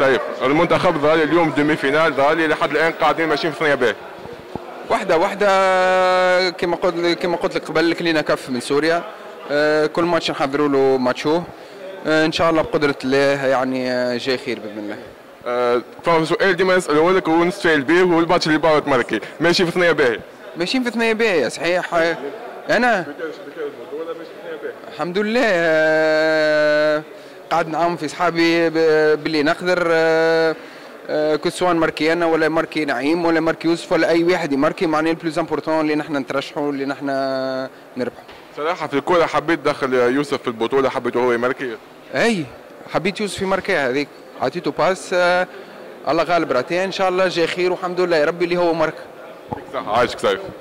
طيب المنتخب ظالي اليوم دومي فينال ظالي لحد الان قاعدين ماشيين في ثنايا باهي وحده وحده كما قلت لك قبل كلينا كف من سوريا. كل ماتش نحضروا له ماتشوه ان شاء الله بقدره الله يعني جاي خير باذن الله. فهم سؤال ديما نساله لك ونستفيد به هو الماتش اللي باغي تماركي ماشي في ثنايا باهي ماشيين في ثنايا باهي صحيح. انا الحمد لله قاعد نعاون في صحابي باللي نقدر كسوان ماركي انا ولا ماركي نعيم ولا ماركي يوسف ولا اي واحد يماركي معناه البلوز امبورتون اللي نحن نترشحوا اللي نحن نربحوا. صراحه في الكوره حبيت دخل يوسف في البطوله حبيته هو يماركي. اي حبيت يوسف يماركيها هذيك عطيته باس الله غالب راتين ان شاء الله جاي خير والحمد لله يا ربي اللي هو مارك. صح عايشك سيف.